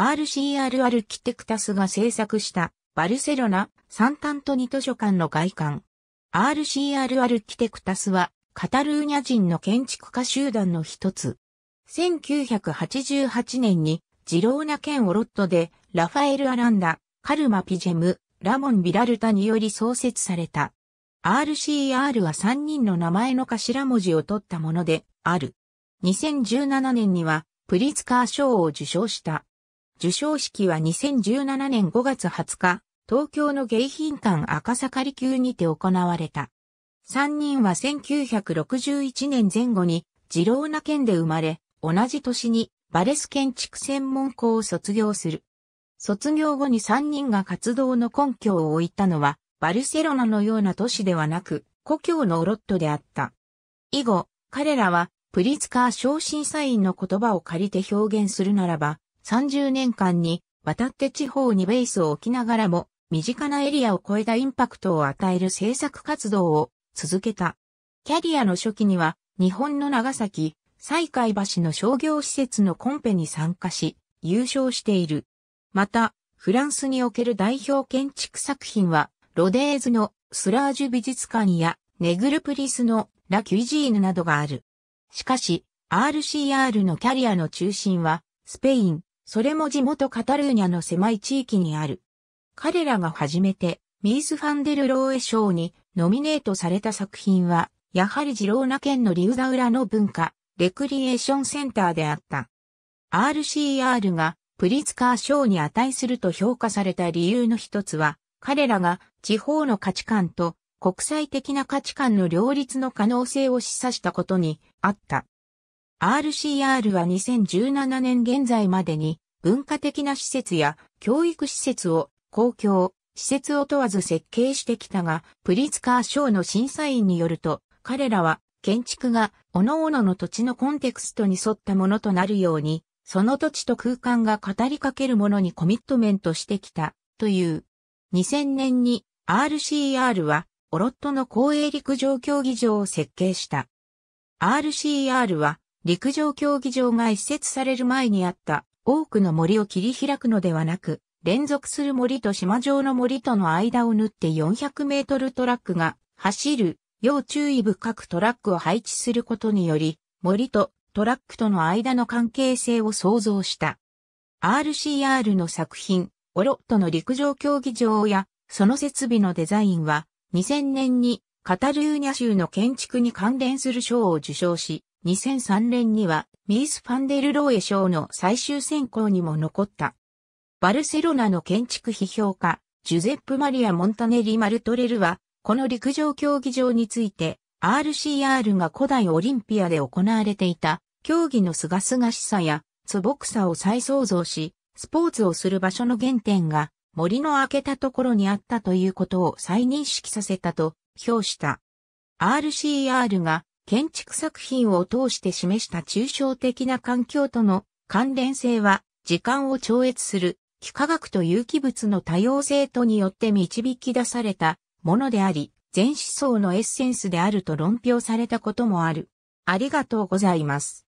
RCR Arquitectesが制作したバルセロナ・サンタントニ図書館の外観。RCR Arquitectesはカタルーニャ人の建築家集団の一つ。1988年にジローナ県オロットでラファエル・アランダ、カルマ・ピジェム、ラモン・ビラルタにより創設された。RCR は3人の名前の頭文字を取ったものである。2017年にはプリツカー賞を受賞した。受賞式は2017年5月20日、東京の迎賓館赤坂離宮にて行われた。3人は1961年前後にジローナ県で生まれ、同じ年にヴァレス建築専門校を卒業する。卒業後に3人が活動の根拠を置いたのは、バルセロナのような都市ではなく、故郷のオロットであった。以後、彼らは、プリツカー賞審査員の言葉を借りて表現するならば、30年間に渡って地方にベースを置きながらも、身近なエリアを超えたインパクトを与える制作活動を続けた。キャリアの初期には、日本の長崎、西海橋の商業施設のコンペに参加し、優勝している。また、フランスにおける代表建築作品は、ロデーズのスラージュ美術館やネグルプリスのラ・キュイジーヌなどがある。しかし、RCR のキャリアの中心はスペイン、それも地元カタルーニャの狭い地域にある。彼らが初めてミース・ファンデル・ローエ賞にノミネートされた作品は、やはりジローナ県のリウダウラの文化、レクリエーションセンターであった。RCR がプリツカー賞に値すると評価された理由の一つは、彼らが地方の価値観と国際的な価値観の両立の可能性を示唆したことにあった。RCR は2017年現在までに文化的な施設や教育施設を公共、施設を問わず設計してきたが、プリツカー賞の審査員によると、彼らは建築が各々の土地のコンテクストに沿ったものとなるように、その土地と空間が語りかけるものにコミットメントしてきたという。2000年に RCR はオロットの公営陸上競技場を設計した。RCR は陸上競技場が移設される前にあった多くの森を切り開くのではなく、連続する森と島状の森との間を縫って400メートルトラックが走る要注意深くトラックを配置することにより、森とトラックとの間の関係性を創造した。RCR の作品、オロットの陸上競技場やその設備のデザインは2000年にカタルーニャ州の建築に関連する賞を受賞し、2003年にはミース・ファンデル・ローエ賞の最終選考にも残った。バルセロナの建築批評家、ジュゼップ・マリア・モンタネリ・マルトレルは、この陸上競技場について RCR が古代オリンピアで行われていた競技の清々しさや素朴さを再創造し、スポーツをする場所の原点が森の開けたところにあったということを再認識させたと評した。RCR が建築作品を通して示した抽象的な環境との関連性は時間を超越する幾何学と有機物の多様性とによって導き出されたものであり、全思想のエッセンスであると論評されたこともある。ありがとうございます。